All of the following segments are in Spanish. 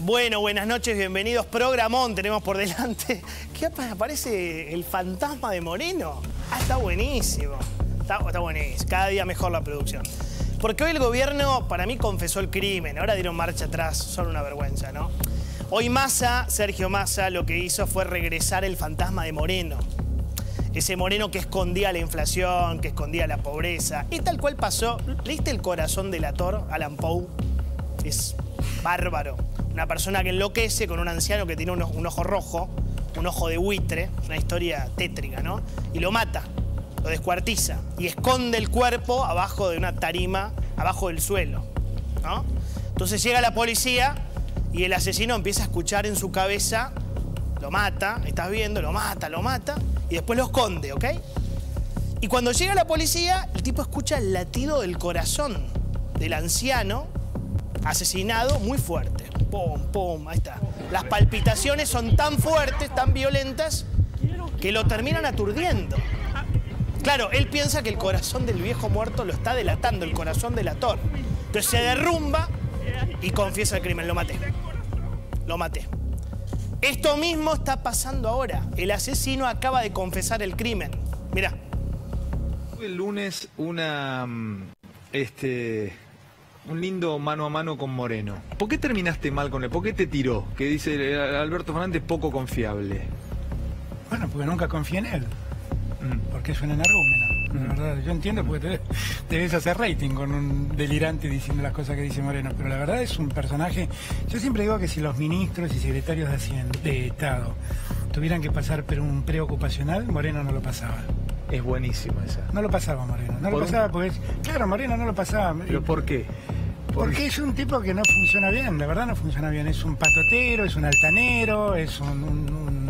Bueno, buenas noches, bienvenidos. Programón tenemos por delante. ¿Qué aparece el fantasma de Moreno? Ah, está buenísimo. Está buenísimo. Cada día mejor la producción. Porque hoy el gobierno, para mí, confesó el crimen. Ahora dieron marcha atrás. Son una vergüenza, ¿no? Hoy Massa, Sergio Massa, lo que hizo fue regresar el fantasma de Moreno. Ese Moreno que escondía la inflación, que escondía la pobreza. Y tal cual pasó. ¿Leíste El corazón del actor, Alan Poe? Es bárbaro. Una persona que enloquece con un anciano que tiene un ojo rojo, un ojo de buitre, una historia tétrica, ¿no? Y lo mata, lo descuartiza y esconde el cuerpo abajo de una tarima, abajo del suelo, ¿no? Entonces llega la policía y el asesino empieza a escuchar en su cabeza, lo mata, estás viendo, lo mata y después lo esconde, ¿ok? Y cuando llega la policía, el tipo escucha el latido del corazón del anciano asesinado muy fuerte. Pum, pum, ahí está. Las palpitaciones son tan fuertes, tan violentas, que lo terminan aturdiendo. Claro, él piensa que el corazón del viejo muerto lo está delatando, el corazón delator. Entonces se derrumba y confiesa el crimen. Lo maté. Lo maté. Esto mismo está pasando ahora. El asesino acaba de confesar el crimen. Mirá. El lunes un lindo mano a mano con Moreno. ¿Por qué terminaste mal con él? ¿Por qué te tiró? Que dice Alberto Fernández, poco confiable. Bueno, porque nunca confié en él. Porque es una energúmena. La verdad, yo entiendo porque debes hacer rating con un delirante diciendo las cosas que dice Moreno. Pero la verdad es un personaje... Yo siempre digo que si los ministros y secretarios de Hacienda, de Estado, tuvieran que pasar por un preocupacional, Moreno no lo pasaba. Es buenísimo esa. No lo pasaba Moreno. No lo pasaba porque... Claro, Moreno no lo pasaba. ¿Pero por qué? Porque es un tipo que no funciona bien, la verdad no funciona bien. Es un patotero, es un altanero, es un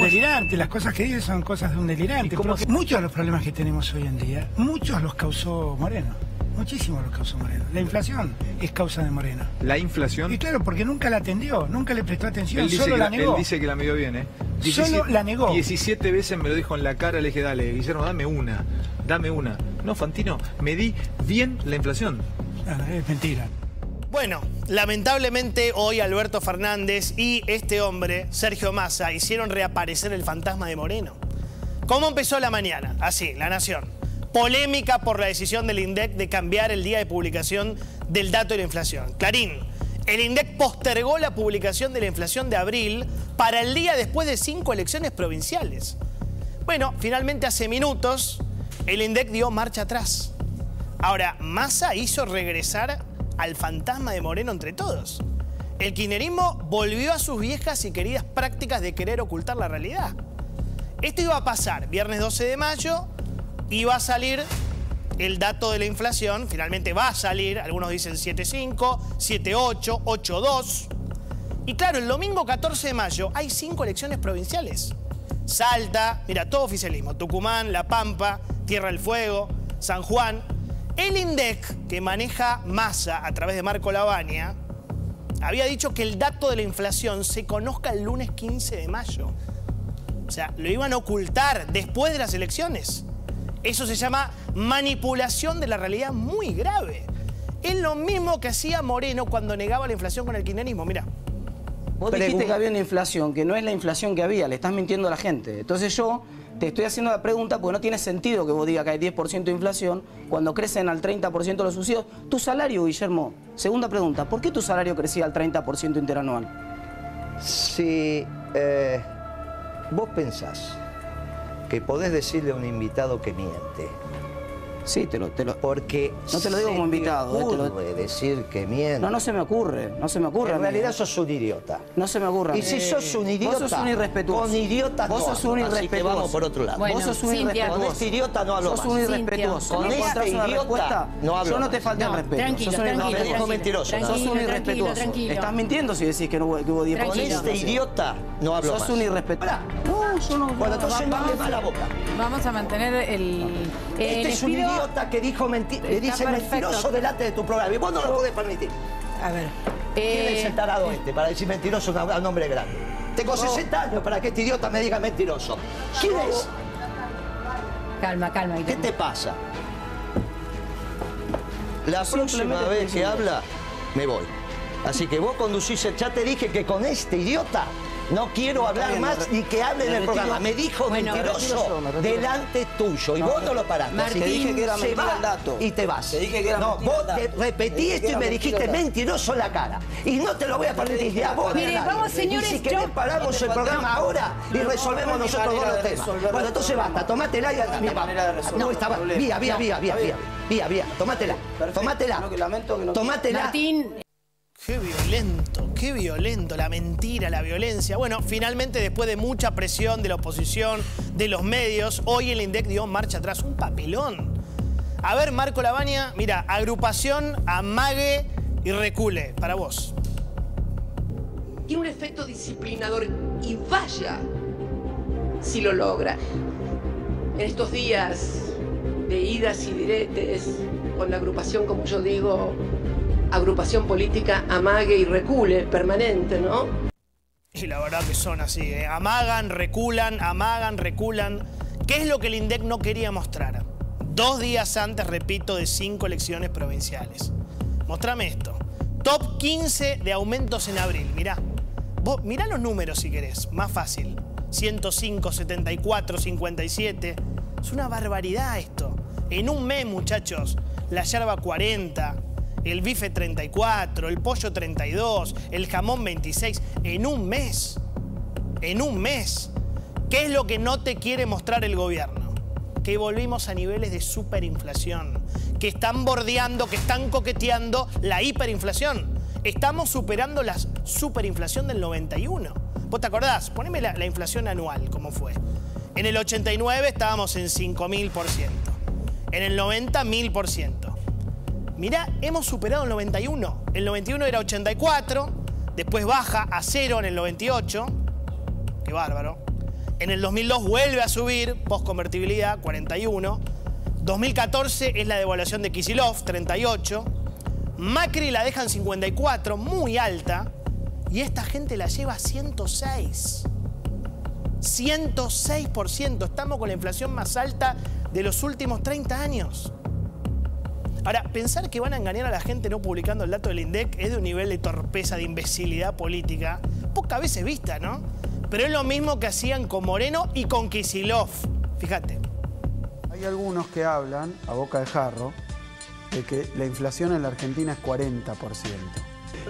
delirante. Las cosas que dice son cosas de un delirante. Muchos de los problemas que tenemos hoy en día, muchos los causó Moreno. Muchísimos los causó Moreno. La inflación es causa de Moreno. ¿La inflación? Y claro, porque nunca la atendió, nunca le prestó atención, solo la negó. Él dice que la midió bien, ¿eh? Solo la negó. 17 veces me lo dijo en la cara, le dije, dale, Guillermo, dame una. Dame una. No, Fantino, me di bien la inflación. Es mentira. Bueno, lamentablemente hoy Alberto Fernández y este hombre, Sergio Massa, hicieron reaparecer el fantasma de Moreno. ¿Cómo empezó la mañana? Así, La Nación. Polémica por la decisión del INDEC de cambiar el día de publicación del dato de la inflación. Clarín, el INDEC postergó la publicación de la inflación de abril para el día después de 5 elecciones provinciales. Bueno, finalmente hace minutos... El INDEC dio marcha atrás. Ahora, Massa hizo regresar al fantasma de Moreno entre todos. El kirchnerismo volvió a sus viejas y queridas prácticas de querer ocultar la realidad. Esto iba a pasar viernes 12 de mayo, iba a salir el dato de la inflación, finalmente va a salir, algunos dicen 7.5, 7.8, 8.2. Y claro, el domingo 14 de mayo hay 5 elecciones provinciales. Salta, mira, todo oficialismo, Tucumán, La Pampa... Tierra del Fuego, San Juan. El INDEC, que maneja Massa a través de Marco Lavagna, había dicho que el dato de la inflación se conozca el lunes 15 de mayo. O sea, lo iban a ocultar después de las elecciones. Eso se llama manipulación de la realidad muy grave. Es lo mismo que hacía Moreno cuando negaba la inflación con el kirchnerismo, mirá. Vos dijiste que había una inflación, que no es la inflación que había, le estás mintiendo a la gente. Entonces yo... Te estoy haciendo la pregunta porque no tiene sentido que vos digas que hay 10% de inflación cuando crecen al 30% los subsidios. Tu salario, Guillermo, segunda pregunta, ¿por qué tu salario crecía al 30% interanual? Si vos pensás que podés decirle a un invitado que miente... Sí, porque no te lo digo como invitado. No te ocurre decir que miente. No, no se me ocurre, no se me ocurre. En realidad sos un idiota. No se me ocurre. Y si sos un idiota, vos sos un irrespetuoso. Con idiota no. Vos sos un irrespetuoso. Vamos por otro lado. Bueno, vos sos un irrespetuoso. Con este idiota no hablo más. Sos un irrespetuoso. Con este idiota no hablo. Yo no te falté el respeto. Tranquilo, tranquilo. Sos mentiroso. Sos un irrespetuoso. Estás mintiendo si decís que no hubo 10%. Con este idiota no hablo más. Sos un irrespetuoso. Cuando te llevas la boca. Vamos a mantener el... Este es un idiota que dijo mentira, le dice mentiroso delante de tu programa. Y vos no lo podés permitir. A ver. ¿Quién es el tarado este para decir mentiroso a un hombre grande? Tengo 60 años para que este idiota me diga mentiroso. ¿Quién es? Calma, calma. ¿Qué te pasa? La próxima vez que habla, me voy. Así que vos conducís, ya te dije que con este idiota no quiero hablar más ni que hable en el programa. Me dijo mentiroso delante tuyo y vos no lo paraste. Martín, te dije que era mentira el dato. Y te vas. Te dije que era mentira el dato. Vos repetí esto y me dijiste mentiroso en la cara. Y no te lo voy a permitir a vos. Mire, vamos, señores. Si querés paramos el programa ahora y resolvemos nosotros dos los temas. Bueno, entonces basta, tomate el aire. No, estaba. Vía, tomátela. Martín. Qué violento, la mentira, la violencia. Bueno, finalmente después de mucha presión de la oposición, de los medios, hoy el INDEC dio marcha atrás, un papelón. A ver, Marco Lavagna, mira, agrupación, amague y recule, para vos. Tiene un efecto disciplinador y vaya si lo logra. En estos días de idas y diretes, con la agrupación, como yo digo, agrupación política, amague y recule, permanente, ¿no? Y la verdad que son así, ¿eh? Amagan, reculan, amagan, reculan. ¿Qué es lo que el INDEC no quería mostrar? 2 días antes, repito, de 5 elecciones provinciales. Mostrame esto. Top 15 de aumentos en abril, mirá. Vos mirá los números si querés, más fácil. 105, 74, 57. Es una barbaridad esto. En un mes, muchachos, la yerba 40... el bife 34, el pollo 32, el jamón 26, en un mes. En un mes. ¿Qué es lo que no te quiere mostrar el gobierno? Que volvimos a niveles de superinflación, que están bordeando, que están coqueteando la hiperinflación. Estamos superando la superinflación del 91. ¿Vos te acordás? Poneme la inflación anual, ¿cómo fue? En el 89 estábamos en 5.000%. En el 90, 1.000%. Mirá, hemos superado el 91. El 91 era 84, después baja a 0 en el 98. Qué bárbaro. En el 2002 vuelve a subir, postconvertibilidad, 41. 2014 es la devaluación de Kicillof, 38. Macri la deja en 54, muy alta. Y esta gente la lleva a 106. 106%. Estamos con la inflación más alta de los últimos 30 años. Ahora, pensar que van a engañar a la gente no publicando el dato del INDEC es de un nivel de torpeza, de imbecilidad política, pocas veces vista, ¿no? Pero es lo mismo que hacían con Moreno y con Kicillof. Fíjate. Hay algunos que hablan, a boca de jarro, de que la inflación en la Argentina es 40%.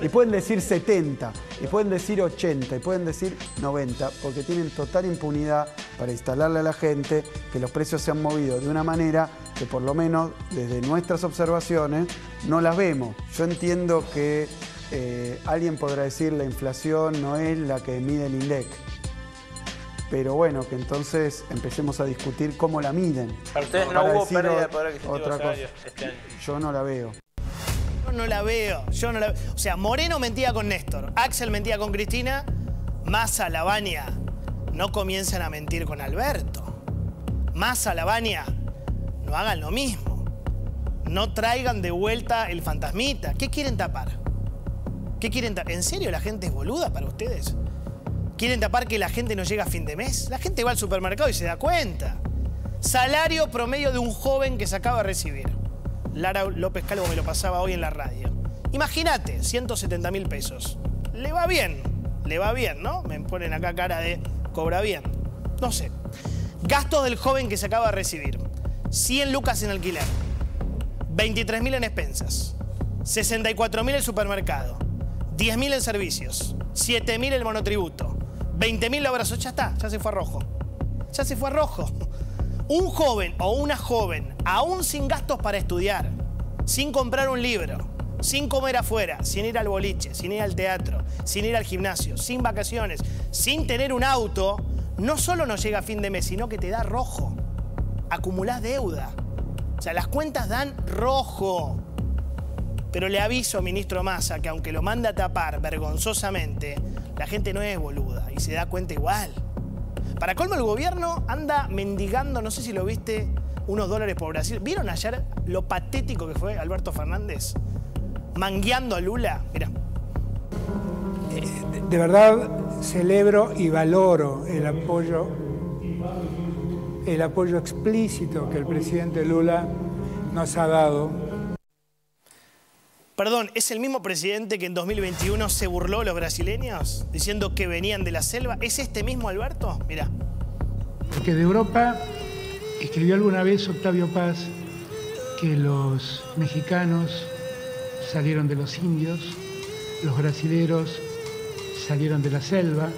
Y pueden decir 70, y pueden decir 80, y pueden decir 90, porque tienen total impunidad para instalarle a la gente que los precios se han movido de una manera que por lo menos desde nuestras observaciones no las vemos. Yo entiendo que alguien podrá decir la inflación no es la que mide el INDEC, pero bueno, que entonces empecemos a discutir cómo la miden. Para ustedes no hubo pérdida de poder adquisitivo salario este año. Yo no la veo. Yo no la veo. O sea, Moreno mentía con Néstor, Axel mentía con Cristina, Massa, Lavagna. No comiencen a mentir con Alberto. Massa, Lavagna. No hagan lo mismo. No traigan de vuelta el fantasmita. ¿Qué quieren tapar? ¿Qué quieren tapar? ¿En serio la gente es boluda para ustedes? ¿Quieren tapar que la gente no llega a fin de mes? La gente va al supermercado y se da cuenta. Salario promedio de un joven que se acaba de recibir. Lara López Calvo me lo pasaba hoy en la radio. Imagínate, 170 mil pesos. Le va bien, ¿no? Me ponen acá cara de cobra bien. No sé. Gastos del joven que se acaba de recibir. 100 lucas en alquiler, 23.000 en expensas, 64.000 el supermercado, 10.000 en servicios, 7.000 el monotributo, 20.000 la obra social. Ya está, ya se fue a rojo. Ya se fue a rojo. Un joven o una joven, aún sin gastos para estudiar, sin comprar un libro, sin comer afuera, sin ir al boliche, sin ir al teatro, sin ir al gimnasio, sin vacaciones, sin tener un auto, no solo no llega a fin de mes, sino que te da rojo. Acumulás deuda. O sea, las cuentas dan rojo. Pero le aviso, ministro Massa, que aunque lo manda a tapar vergonzosamente, la gente no es boluda y se da cuenta igual. Para colmo, el gobierno anda mendigando, no sé si lo viste, unos dólares por Brasil. ¿Vieron ayer lo patético que fue Alberto Fernández? Mangueando a Lula. Mirá. De verdad, celebro y valoro el apoyo explícito que el presidente Lula nos ha dado. Perdón, ¿es el mismo presidente que en 2021 se burló a los brasileños diciendo que venían de la selva? ¿Es este mismo Alberto? Mirá. Porque de Europa escribió alguna vez Octavio Paz que los mexicanos salieron de los indios, los brasileros salieron de la selva,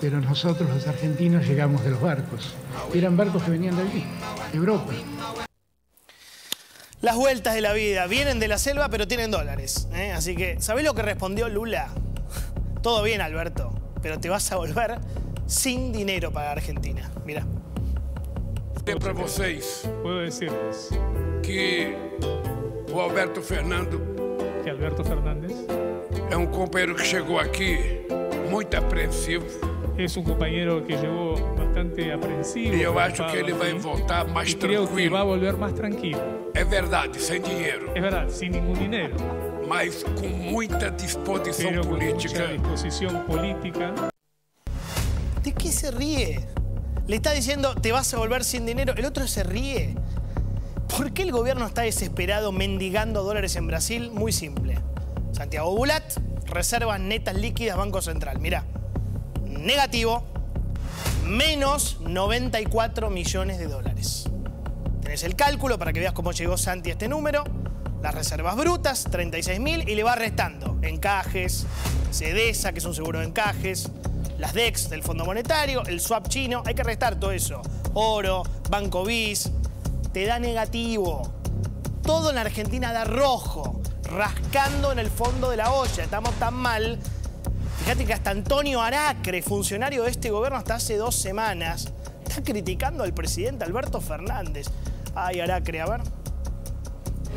pero nosotros los argentinos llegamos de los barcos. Eran barcos que venían de aquí, de Europa. Las vueltas de la vida. Vienen de la selva, pero tienen dólares. Así que, ¿sabés lo que respondió Lula? Todo bien, Alberto, pero te vas a volver sin dinero para Argentina. Mirá. Para vocês, puedo decirles que o Alberto Fernando, que Alberto Fernández es un compañero que llegó aquí muy aprensivo. Es un compañero que llegó bastante aprensivo. Y yo creo que él va a votar más tranquilo. Creo que va a volver más tranquilo. Es verdad, sin dinero. Es verdad, sin ningún dinero. Mas con mucha disposición política. Con mucha disposición política. ¿De qué se ríe? Le está diciendo, te vas a volver sin dinero. El otro se ríe. ¿Por qué el gobierno está desesperado mendigando dólares en Brasil? Muy simple. Santiago Bulat, reservas netas líquidas Banco Central. Mirá, negativo, menos 94 millones de dólares. Tenés el cálculo para que veas cómo llegó Santi a este número. Las reservas brutas, 36.000, y le va restando encajes, CDSA, que es un seguro de encajes, las DEX del Fondo Monetario, el swap chino, hay que restar todo eso. Oro, Banco Bis, te da negativo. Todo en la Argentina da rojo, rascando en el fondo de la olla. Estamos tan mal. Fíjate que hasta Antonio Aracre, funcionario de este gobierno hasta hace 2 semanas, está criticando al presidente Alberto Fernández. Ay, Aracre, a ver.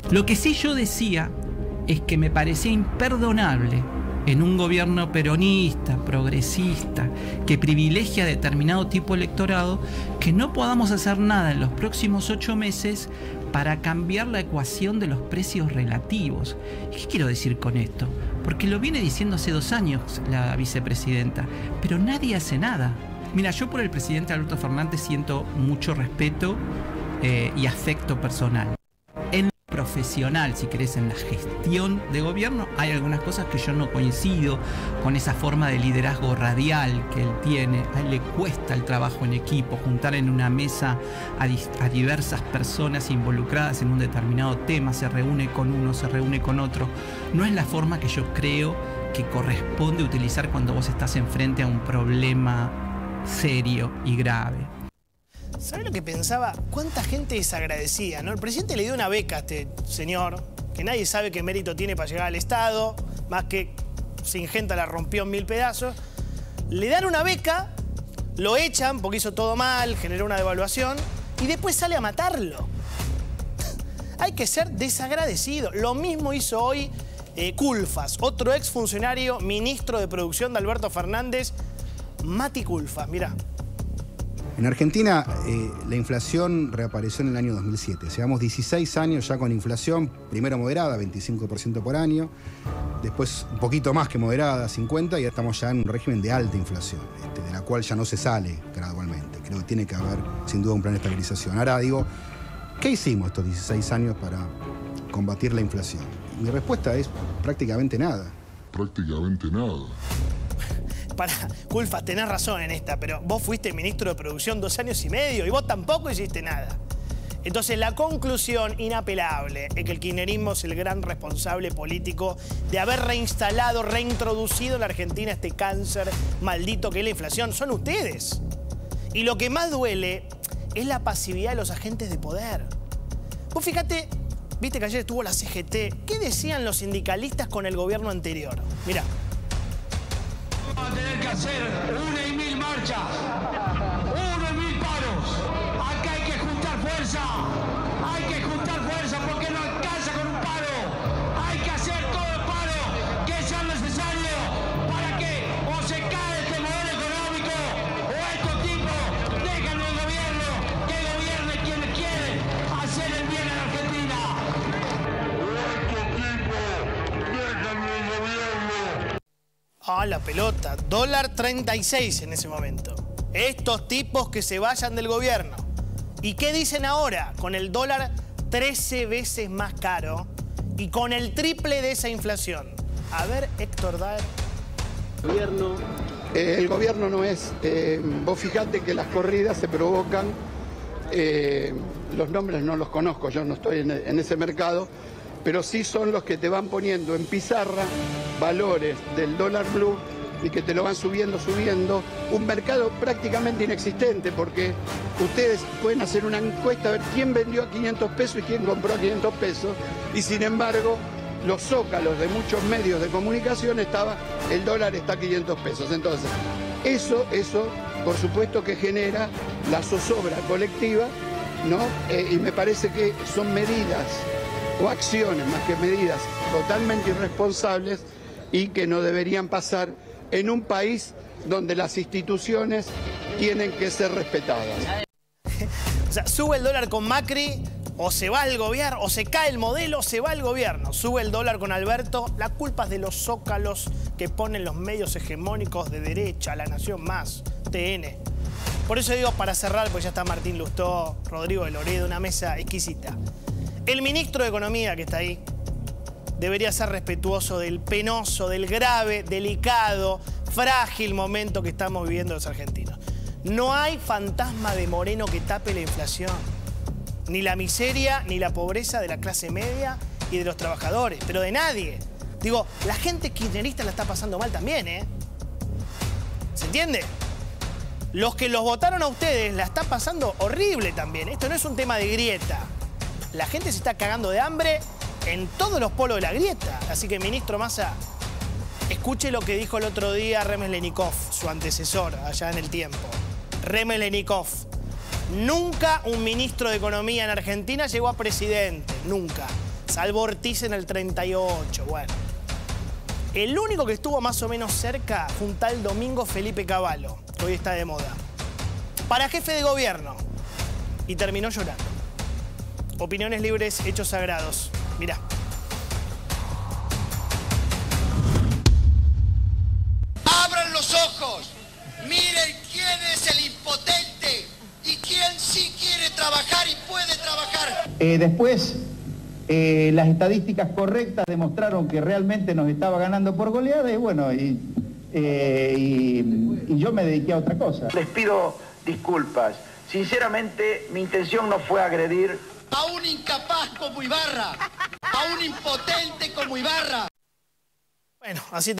Lo que sí yo decía es que me parecía imperdonable en un gobierno peronista, progresista, que privilegia a determinado tipo de electorado, que no podamos hacer nada en los próximos 8 meses para cambiar la ecuación de los precios relativos. ¿Qué quiero decir con esto? Porque lo viene diciendo hace 2 años la vicepresidenta, pero nadie hace nada. Mira, yo por el presidente Alberto Fernández siento mucho respeto y afecto personal. En profesional, si querés, en la gestión de gobierno, hay algunas cosas que yo no coincido con esa forma de liderazgo radial que él tiene. A él le cuesta el trabajo en equipo, juntar en una mesa a diversas personas involucradas en un determinado tema, se reúne con uno, se reúne con otro. No es la forma que yo creo que corresponde utilizar cuando vos estás enfrente a un problema serio y grave. ¿Sabés lo que pensaba? ¿Cuánta gente desagradecida, no? El presidente le dio una beca a este señor, que nadie sabe qué mérito tiene para llegar al Estado, más que Singenta la rompió en 1000 pedazos. Le dan una beca, lo echan porque hizo todo mal, generó una devaluación, y después sale a matarlo. Hay que ser desagradecido. Lo mismo hizo hoy Kulfas, otro exfuncionario, ministro de Producción de Alberto Fernández, Mati Kulfas, mirá. En Argentina, la inflación reapareció en el año 2007. Llevamos 16 años ya con inflación, primero moderada, 25% por año, después un poquito más que moderada, 50%, y ya estamos ya en un régimen de alta inflación, de la cual ya no se sale gradualmente. Creo que tiene que haber, sin duda, un plan de estabilización. Ahora digo, ¿qué hicimos estos 16 años para combatir la inflación? Y mi respuesta es prácticamente nada. Prácticamente nada. Para, Kulfas, tenés razón en esta, pero vos fuiste ministro de Producción 2 años y medio y vos tampoco hiciste nada. Entonces, la conclusión inapelable es que el kirchnerismo es el gran responsable político de haber reinstalado, reintroducido en la Argentina este cáncer maldito que es la inflación. Son ustedes. Y lo que más duele es la pasividad de los agentes de poder. Vos fíjate, viste que ayer estuvo la CGT. ¿Qué decían los sindicalistas con el gobierno anterior? Mirá. Vamos a tener que hacer 1 y 1000 marchas, 1 y 1000 paros. Acá hay que juntar fuerza. Hay que juntar fuerza porque no alcanza con un paro. Hay que hacer todo el paro que sea necesario para que o se cae este modelo económico o estos tipos dejan el gobierno que gobierne quienes quieren hacer el bien a la Argentina. O estos tipos dejan el gobierno. Ah, la pelota. $1.36 en ese momento. Estos tipos que se vayan del gobierno. ¿Y qué dicen ahora? Con el dólar 13 veces más caro y con el triple de esa inflación. A ver, Héctor Daer. El gobierno no es. Vos fijate que las corridas se provocan, los nombres no los conozco, yo no estoy en ese mercado, pero sí son los que te van poniendo en pizarra valores del dólar blue y que te lo van subiendo, un mercado prácticamente inexistente, porque ustedes pueden hacer una encuesta a ver quién vendió a 500 pesos y quién compró a 500 pesos, y sin embargo los zócalos de muchos medios de comunicación estaba, el dólar está a 500 pesos. Entonces, eso por supuesto que genera la zozobra colectiva, ¿no? Y me parece que son medidas, o acciones más que medidas, totalmente irresponsables y que no deberían pasar en un país donde las instituciones tienen que ser respetadas. O sea, sube el dólar con Macri, o se va el gobierno, o se cae el modelo, o se va el gobierno. Sube el dólar con Alberto, la culpa es de los zócalos que ponen los medios hegemónicos de derecha, La Nación Más, TN. Por eso digo, para cerrar, pues ya está Martín Lustó, Rodrigo de Loredo, una mesa exquisita. El ministro de Economía que está ahí debería ser respetuoso del penoso, del grave, delicado, frágil momento que estamos viviendo los argentinos. No hay fantasma de Moreno que tape la inflación, ni la miseria, ni la pobreza de la clase media y de los trabajadores, pero de nadie. Digo, la gente kirchnerista la está pasando mal también, ¿eh? ¿Se entiende? Los que los votaron a ustedes la está pasando horrible también. Esto no es un tema de grieta. La gente se está cagando de hambre en todos los polos de la grieta. Así que, ministro Massa, escuche lo que dijo el otro día Remes Lenicoff, su antecesor allá en el tiempo. Remes Lenicoff. Nunca un ministro de Economía en Argentina llegó a presidente, nunca. Salvo Ortiz en el 38, bueno. El único que estuvo más o menos cerca fue un tal Domingo Felipe Cavallo, que hoy está de moda, para jefe de gobierno. Y terminó llorando. Opiniones libres, hechos sagrados. Mirá. ¡Abran los ojos! ¡Miren quién es el impotente! ¿Y quién sí quiere trabajar y puede trabajar? Después, las estadísticas correctas demostraron que realmente nos estaba ganando por goleada y bueno, y yo me dediqué a otra cosa. Les pido disculpas. Sinceramente, mi intención no fue agredir a un incapaz como Ibarra, a un impotente como Ibarra. Bueno, así